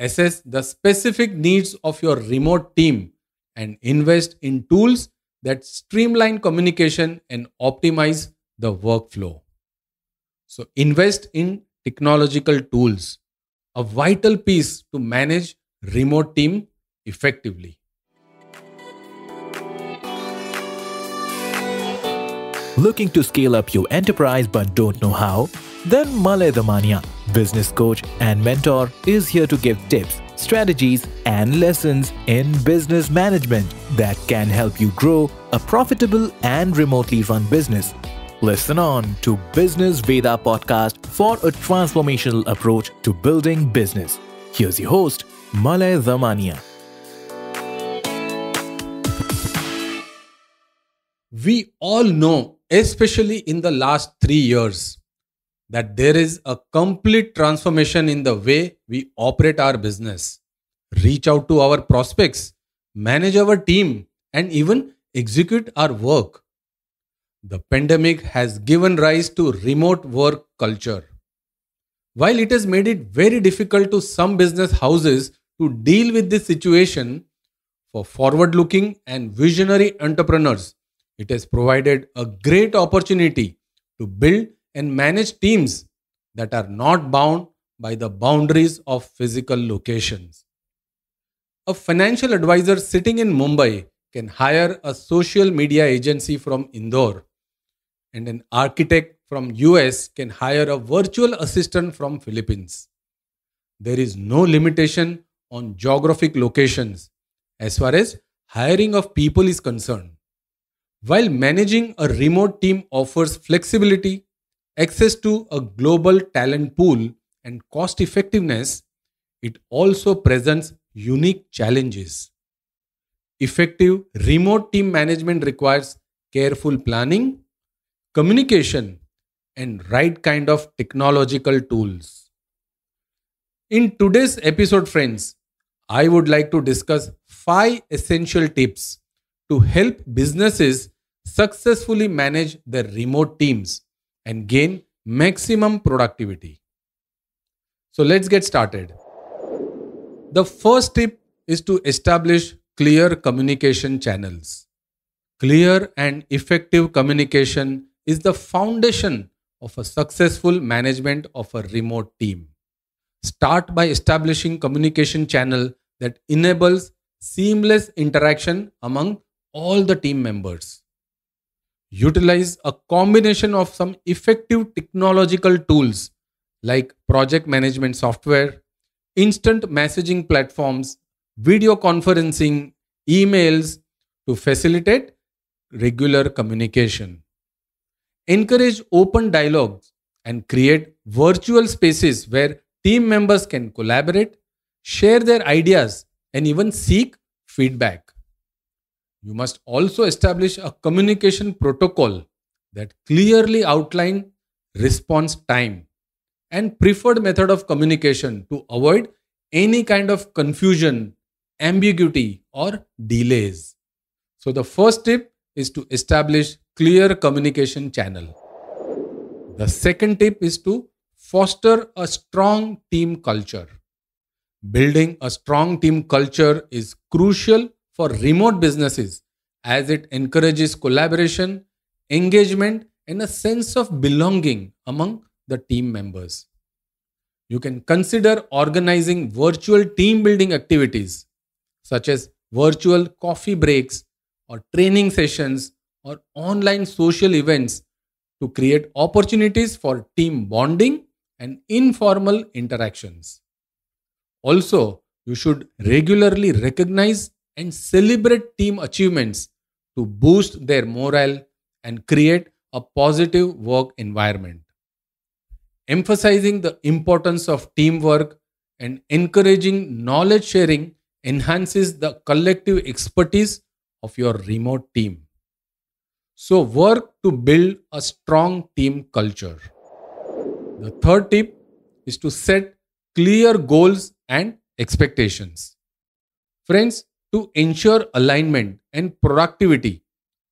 Assess the specific needs of your remote team and invest in tools that streamline communication and optimize the workflow. So invest in technological tools, a vital piece to manage remote team effectively. Looking to scale up your enterprise but don't know how? Then Malay Damania, business coach and mentor, is here to give tips, strategies and lessons in business management that can help you grow a profitable and remotely run business. Listen on to Business Veda podcast for a transformational approach to building business. Here's your host, Malay Damania. We all know, especially in the last 3 years, that there is a complete transformation in the way we operate our business, reach out to our prospects, manage our team, and even execute our work. The pandemic has given rise to remote work culture. While it has made it very difficult to some business houses to deal with this situation, for forward-looking and visionary entrepreneurs, it has provided a great opportunity to build and manage teams that are not bound by the boundaries of physical locations. A financial advisor sitting in Mumbai can hire a social media agency from Indore, and an architect from US can hire a virtual assistant from Philippines. There is no limitation on geographic locations as far as hiring of people is concerned. While managing a remote team offers flexibility, access to a global talent pool, and cost effectiveness, it also presents unique challenges. Effective remote team management requires careful planning, communication, and right kind of technological tools. In today's episode, friends, I would like to discuss 5 essential tips to help businesses successfully manage their remote teams and gain maximum productivity. So let's get started. The first tip is to establish clear communication channels. Clear and effective communication is the foundation of a successful management of a remote team. Start by establishing communication channel that enables seamless interaction among all the team members. Utilize a combination of some effective technological tools like project management software, instant messaging platforms, video conferencing, emails to facilitate regular communication. Encourage open dialogues and create virtual spaces where team members can collaborate, share their ideas, and even seek feedback. You must also establish a communication protocol that clearly outlines response time and preferred method of communication to avoid any kind of confusion, ambiguity, or delays. So the first tip is to establish clear communication channel. The second tip is to foster a strong team culture. Building a strong team culture is crucial for remote businesses, as it encourages collaboration, engagement, and a sense of belonging among the team members. You can consider organizing virtual team building activities, such as virtual coffee breaks or training sessions or online social events, to create opportunities for team bonding and informal interactions. Also, you should regularly recognize and celebrate team achievements to boost their morale and create a positive work environment. Emphasizing the importance of teamwork and encouraging knowledge sharing enhances the collective expertise of your remote team. So work to build a strong team culture. The third tip is to set clear goals and expectations. Friends, to ensure alignment and productivity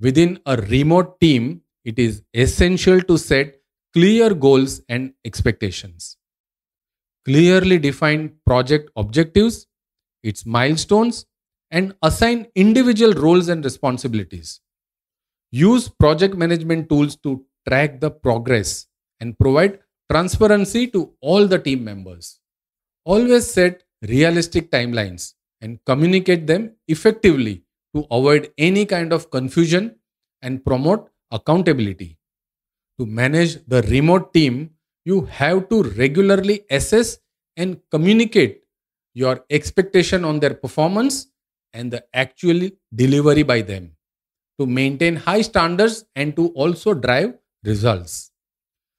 within a remote team, it is essential to set clear goals and expectations. clearly define project objectives, its milestones, and assign individual roles and responsibilities. Use project management tools to track the progress and provide transparency to all the team members. Always set realistic timelines and communicate them effectively to avoid any kind of confusion and promote accountability. To manage the remote team, you have to regularly assess and communicate your expectation on their performance and the actual delivery by them to maintain high standards and to also drive results.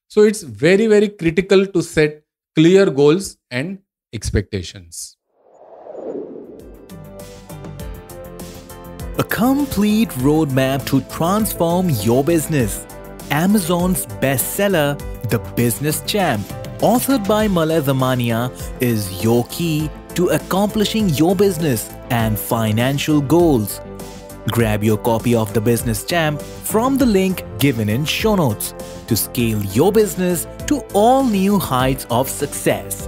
So it's very, very critical to set clear goals and expectations. A complete roadmap to transform your business. Amazon's bestseller, The Business Champ, authored by Malay Damania, is your key to accomplishing your business and financial goals. Grab your copy of The Business Champ from the link given in show notes to scale your business to all new heights of success.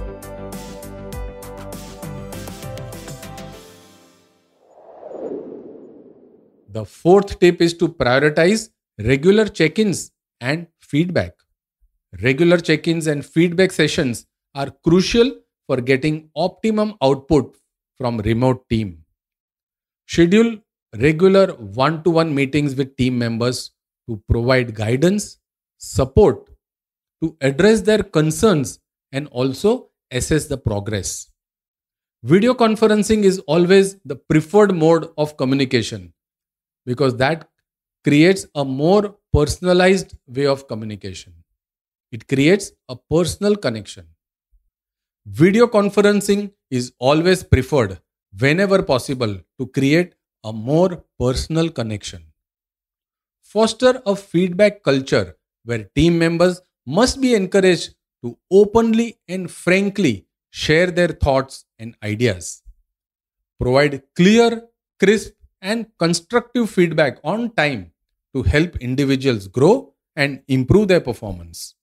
The fourth tip is to prioritize regular check-ins and feedback. Regular check-ins and feedback sessions are crucial for getting optimum output from remote team. Schedule regular one-to-one meetings with team members to provide guidance, support, to address their concerns and also assess the progress. Video conferencing is always the preferred mode of communication because that creates a more personalized way of communication. It creates a personal connection. Video conferencing is always preferred whenever possible to create a more personal connection. Foster a feedback culture where team members must be encouraged to openly and frankly share their thoughts and ideas. Provide clear, crisp, and constructive feedback on time to help individuals grow and improve their performance.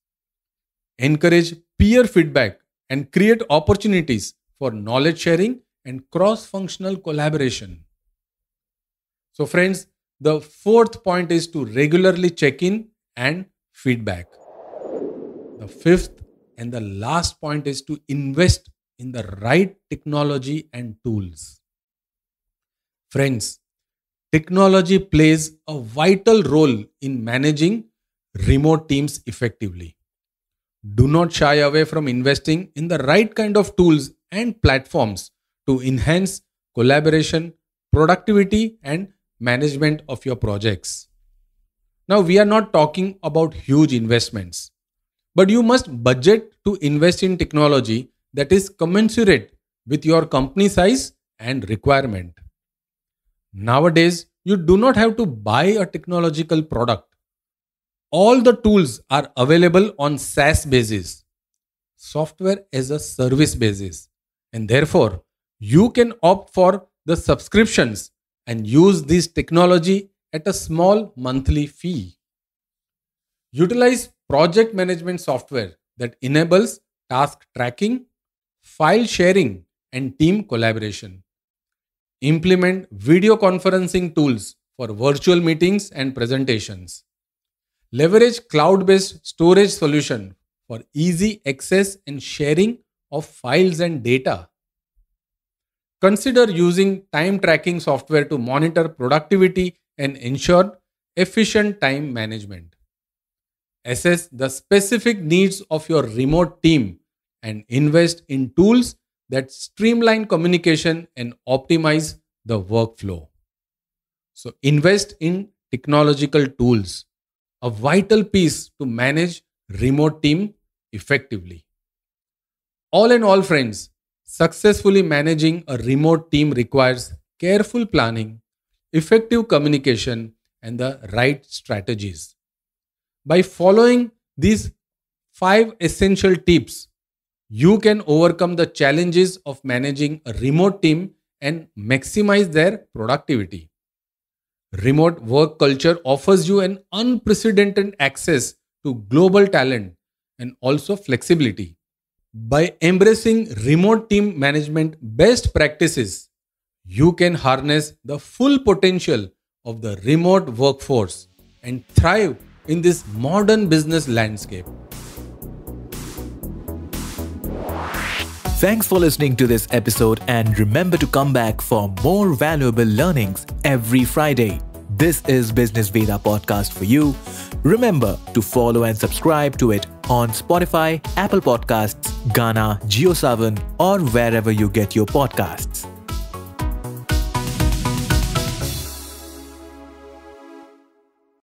Encourage peer feedback and create opportunities for knowledge sharing and cross-functional collaboration. So friends, the fourth point is to regularly check in and feedback. The fifth and the last point is to invest in the right technology and tools. Friends, technology plays a vital role in managing remote teams effectively. Do not shy away from investing in the right kind of tools and platforms to enhance collaboration, productivity, and management of your projects. Now, we are not talking about huge investments, but you must budget to invest in technology that is commensurate with your company size and requirement. Nowadays, you do not have to buy a technological product. All the tools are available on SaaS basis, software as a service basis, and therefore you can opt for the subscriptions and use this technology at a small monthly fee. Utilize project management software that enables task tracking, file sharing, and team collaboration. Implement video conferencing tools for virtual meetings and presentations. Leverage cloud-based storage solution for easy access and sharing of files and data. Consider using time tracking software to monitor productivity and ensure efficient time management. Assess the specific needs of your remote team and invest in tools that streamline communication and optimize the workflow. So invest in technological tools, a vital piece to manage remote team effectively. All in all, friends, successfully managing a remote team requires careful planning, effective communication, and the right strategies. By following these 5 essential tips, you can overcome the challenges of managing a remote team and maximize their productivity. Remote work culture offers you an unprecedented access to global talent and also flexibility, By embracing remote team management best practices, you can harness the full potential of the remote workforce and thrive in this modern business landscape. Thanks for listening to this episode, and remember to come back for more valuable learnings every Friday. This is Business Veda podcast for you. Remember to follow and subscribe to it on Spotify, Apple Podcasts, Gaana, JioSaavn, or wherever you get your podcasts.